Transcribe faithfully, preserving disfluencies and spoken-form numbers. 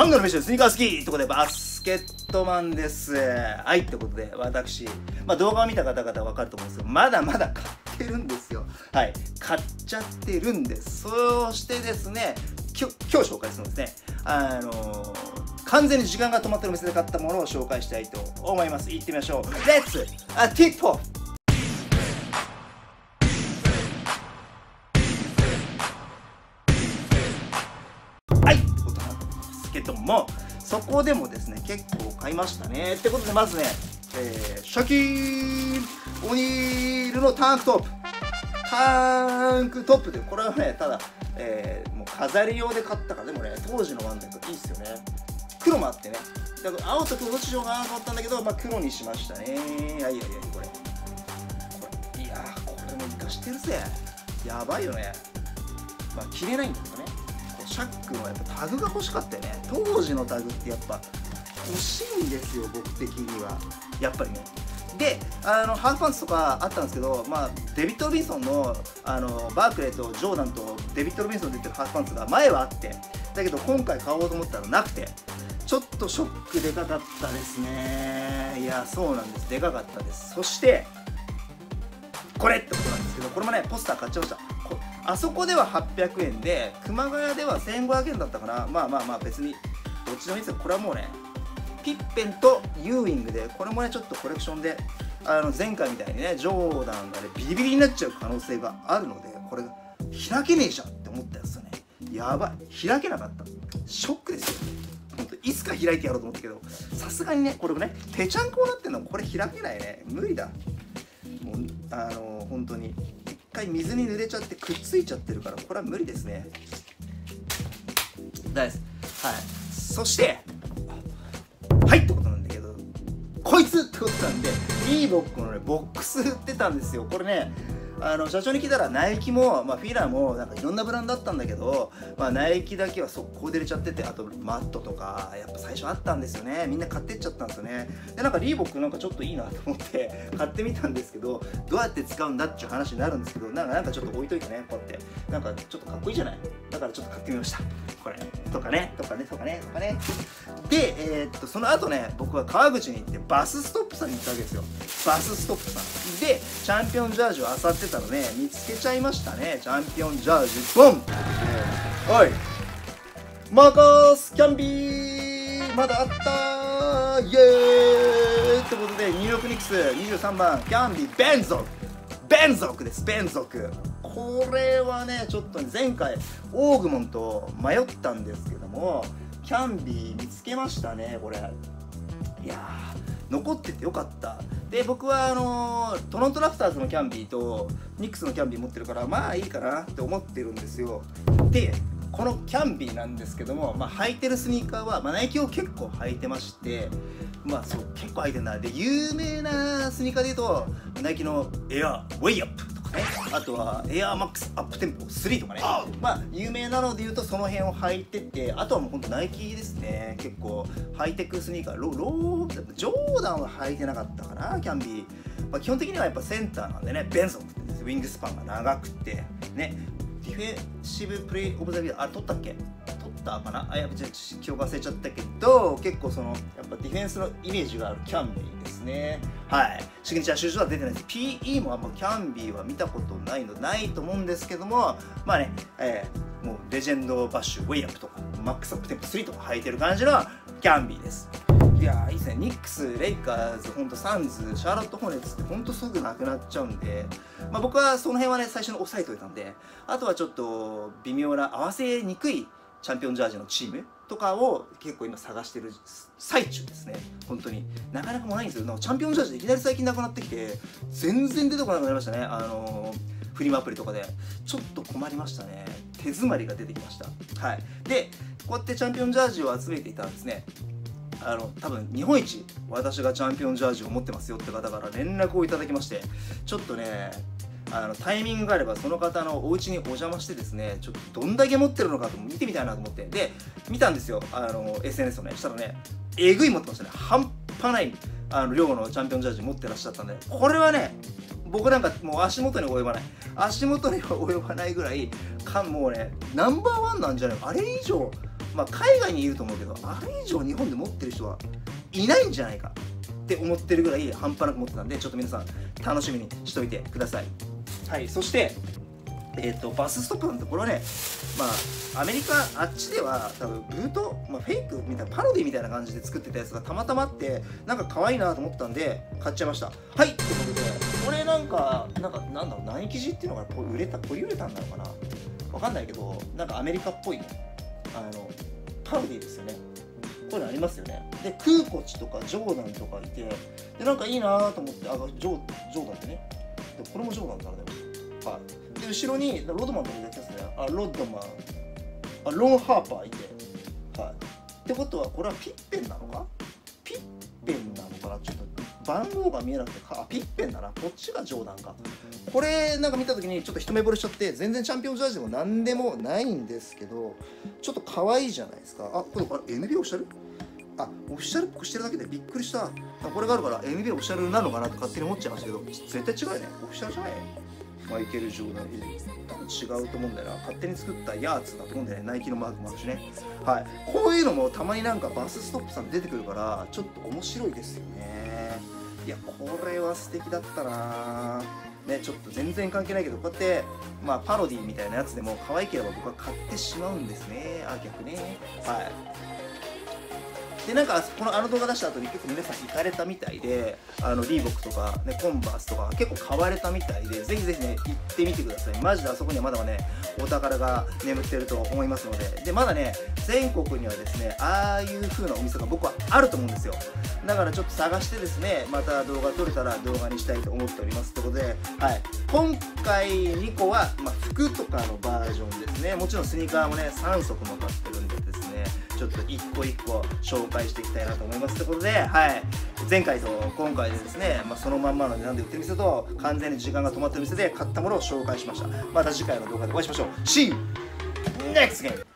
ハンガーの飯のスニーカー好きということで、バスケットマンです。はい、ということで、私、まあ、動画を見た方々は分かると思うんですけど、まだまだ買ってるんですよ。はい、買っちゃってるんです。そしてですね、きょ今日紹介するのですね、あのー、完全に時間が止まってるお店で買ったものを紹介したいと思います。行ってみましょう。レッツ TikTok！けども、そこでもですね結構買いましたね。ってことで、まずね、えー、シャキーン・オニールのタンクトップタンクトップで、これはねただ、えー、もう飾り用で買ったから。でもね、当時のワンダイクいいっすよね。黒もあってね、だから青と黒どっちしようかなと思ったんだけど、まあ、黒にしましたね。いやいやいや、これこれいやー、これも活かしてるぜ。やばいよね。まあ着れないんだけどね、シャックはやっぱタグが欲しかったよね。当時のタグってやっぱ欲しいんですよ、僕的にはやっぱりね。で、あのハーフパンツとかあったんですけど、まあ、デビッド・ロビンソンのあのバークレーとジョーダンとデビッド・ロビンソンで出てるハーフパンツが前はあって、だけど今回買おうと思ったらなくて、ちょっとショックでかかったですね。いや、そうなんです、でかかったです。そしてこれってことなんですけど、これもねポスター買っちゃいました。あそこでははっぴゃくえんで、熊谷ではせんごひゃくえんだったから、まあまあまあ別にどっちでもいいですよ。これはもうね、ピッペンとユーイングで、これもねちょっとコレクションで、あの前回みたいにねジョーダンがねビリビリになっちゃう可能性があるので、これ開けねえじゃんって思ったやつだね。やばい、開けなかった、ショックですよ。ほんといつか開いてやろうと思ったけど、さすがにね、これもねぺちゃんこになってんの、これ開けないね、無理だ。もうあの本当に一回水に濡れちゃってくっついちゃってるから、これは無理ですね。大丈夫です。はい。そして、はいってことなんだけど、こいつってことなんで、リーボックのね、ボックス売ってたんですよ。これね、あの社長に聞いたら、ナイキも、まあ、フィラもなんかいろんなブランドだったんだけど、まあ、ナイキだけは速攻で売れちゃってて、あとマットとかやっぱ最初あったんですよね。みんな買ってっちゃったんですよね。で、なんかリーボックなんかちょっといいなと思って買ってみたんですけど、どうやって使うんだっていう話になるんですけど、なんかなんかちょっと置いといてね、こうやってなんかちょっとかっこいいじゃない、だからちょっと買ってみました、これとかねとかねとかねとかね。で、えー、っとその後ね、僕は川口に行ってバスストップさんに行ったわけですよ。バスストップさんでチャンピオンジャージを漁ってたのね、見つけちゃいましたね。チャンピオンジャージボン。おい、マーカスキャンビーまだあったー、イエーイ。ってことでニューヨークニックスにじゅうさんばんキャンビー、ベンゾクベンゾクです、ベンゾク。これはねちょっと前回オーグモンと迷ったんですけども、キャンビー見つけましたね。これいやー、残っててよかった。で、僕はあのー、トロントラプターズのキャンビーとニックスのキャンビー持ってるから、まあいいかなって思ってるんですよ。で、このキャンビーなんですけども、まあ、履いてるスニーカーは、まあ、ナイキを結構履いてまして、まあ、そう結構履いてるな。で、有名なスニーカーでいうとナイキのエアウェイアップとかね、あとはエアマックスアップテンポスリーとかね、まあ有名なのでいうとその辺を履いてて、あとはもうほんとナイキですね。結構ハイテクスニーカー、ロロージョーダンは履いてなかったかな、キャンビー。まあ、基本的にはやっぱセンターなんでね、ベンソンってウィングスパンが長くてね、ディフェンシブプレイオブザビュー、あれ取ったっけ、取ったかな、あ、やっぱちょっと記憶忘れちゃったけど、結構そのやっぱディフェンスのイメージがあるキャンビーですね。はい、シグネチャーシューズは出てないです。ピーイー もあんまキャンビーは見たことないのないと思うんですけども、まあね、えー、もうレジェンドバッシュウェイアップとかマックスアップテンプスリーとか履いてる感じのキャンビーです。いやー、いいですね。ニックス、レイカーズ、ほんとサンズ、シャーロット・ホネッツってほんとすぐなくなっちゃうんで、まあ、僕はその辺はね最初に押さえておいたんで、あとはちょっと微妙な合わせにくいチャンピオンジャージのチームとかを結構今探してる最中ですね。本当になかなかもうないんですけど、チャンピオンジャージでいきなり最近なくなってきて、全然出てこなくなりましたね。あのー、フリマアプリとかでちょっと困りましたね。手詰まりが出てきました。はい。で、こうやってチャンピオンジャージを集めていたんですね。あの多分日本一私がチャンピオンジャージを持ってますよって方から連絡をいただきまして、ちょっとねあのタイミングがあればその方のお家にお邪魔してですね、ちょっとどんだけ持ってるのかと見てみたいなと思って、で見たんですよ、あの エスエヌエス をね。したらね、えぐい持ってましたね。半端ないあの量のチャンピオンジャージ持ってらっしゃったんで、これはね僕なんかもう足元に及ばない、足元には及ばないぐらいか、もうねナンバーワンなんじゃない、あれ以上まあ、海外にいると思うけど、あれ以上日本で持ってる人はいないんじゃないかって思ってるぐらい半端なく持ってたんで、ちょっと皆さん楽しみにしといてください。はい、そして、えーと、バスストップなんてこれはね、まあ、アメリカあっちでは多分ブート、まあ、フェイクみたいなパロディみたいな感じで作ってたやつがたまたまあって、なんか可愛いなと思ったんで買っちゃいました。はい、ということでこれなんかなんかなんだろう、何生地っていうのがこう売れた、これ売れたんだろうかな、わかんないけど、なんかアメリカっぽいあのパロディですよね。こういうのありますよね。でクーコチとかジョーダンとかいて、でなんかいいなと思って、あジョジョーダンってね、でこれもジョーダンだね。はい。で後ろにロドマンとか出てますね。あロッドマン、あロンハーパーいて、はい。ってことはこれはピッペンなのか？ピッペンなのかな？ちょっと番号が見えなくて、あピッペンだな。こっちがジョーダンか。これなんか見た時にちょっと一目惚れしちゃって、全然チャンピオンジャージでも何でもないんですけど、ちょっと可愛いじゃないですか。あこれ エヌビーエー オフィシャル？あオフィシャルっぽくしてるだけでびっくりした。これがあるから エヌビーエー オフィシャルなのかなと勝手に思っちゃいましたけど、絶対違うね。オフィシャルじゃない。マイケル・ジョーダン違うと思うんだよな。勝手に作ったヤーツだと思うんだよね。ナイキのマークもあるしね。はい、こういうのもたまになんかバスストップさん出てくるから、ちょっと面白いですよね。いやこれは素敵だったなね。ちょっと全然関係ないけど、こうやって、まあ、パロディみたいなやつでも可愛ければ僕は買ってしまうんですね。あ逆ね。はい。でなんかこのあの動画出した後に結構皆さん行かれたみたいで、あのリーボックとか、ね、コンバースとか結構買われたみたいで、ぜひぜひね行ってみてください。マジであそこにはまだまだねお宝が眠ってると思いますので、でまだね全国にはですねああいう風なお店が僕はあると思うんですよ。だからちょっと探してですね、また動画撮れたら動画にしたいと思っておりますということで、はい、今回にこは、まあ、服とかのバージョンですね。もちろんスニーカーもねさんそくも買ってるんでですね、ちょっといっこいっこ紹介していきたいなと思いますということで、はい、前回と今回でですね、まあ、そのまんまの値段で売ってる店と完全に時間が止まってる店で買ったものを紹介しました。また次回の動画でお会いしましょう。シー ネクストゲーム。